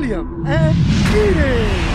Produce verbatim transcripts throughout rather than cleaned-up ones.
William and Eden.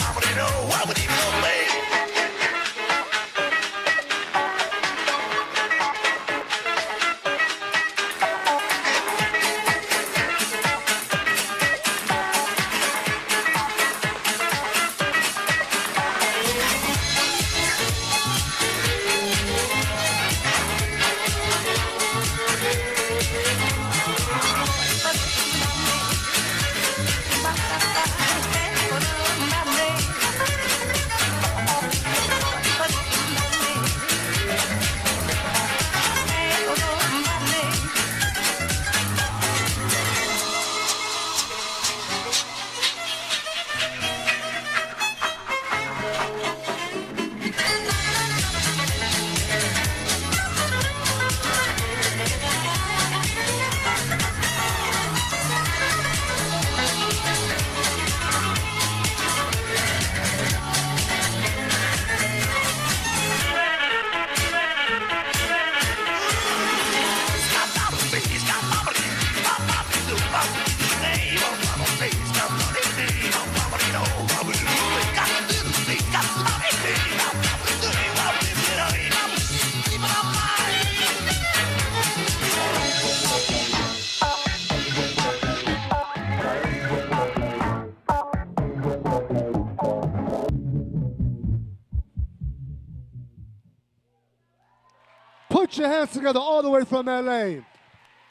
Put your hands together all the way from L A.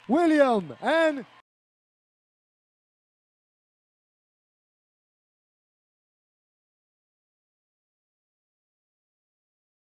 William and